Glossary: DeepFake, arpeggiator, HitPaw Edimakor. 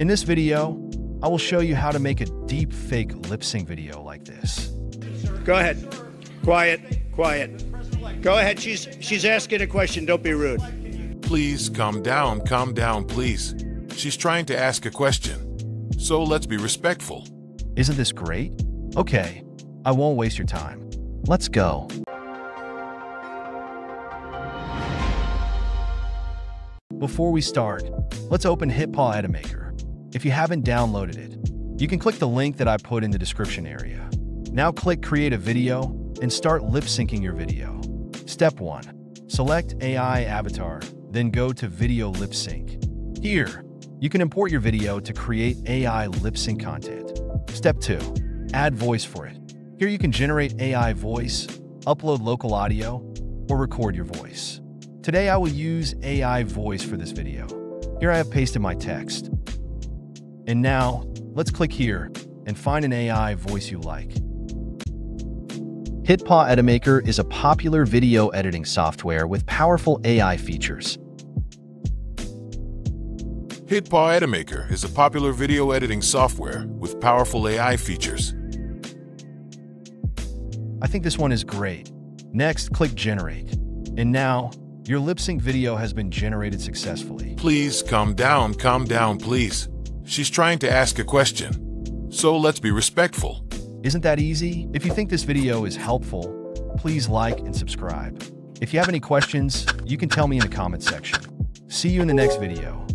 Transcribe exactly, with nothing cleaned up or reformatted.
In this video, I will show you how to make a deep fake lip sync video like this. Go ahead. Quiet, quiet. Go ahead. She's she's asking a question. Don't be rude. Please calm down. Calm down, please. She's trying to ask a question. So let's be respectful. Isn't this great? Okay. I won't waste your time. Let's go. Before we start, let's open HitPaw Edimakor. If you haven't downloaded it, you can click the link that I put in the description area. Now click Create a Video and start lip syncing your video. Step one. Select A I Avatar, then go to Video Lip Sync. Here, you can import your video to create A I lip sync content. Step two. Add voice for it. Here you can generate A I voice, upload local audio, or record your voice. Today I will use A I voice for this video. Here I have pasted my text. And now, let's click here and find an A I voice you like. HitPaw Edimakor is a popular video editing software with powerful A I features. HitPaw Edimakor is a popular video editing software with powerful A I features. I think this one is great. Next, click Generate. And now, your lip sync video has been generated successfully. Please calm down, calm down, please. She's trying to ask a question, so let's be respectful. Isn't that easy? If you think this video is helpful, please like and subscribe. If you have any questions, you can tell me in the comment section. See you in the next video.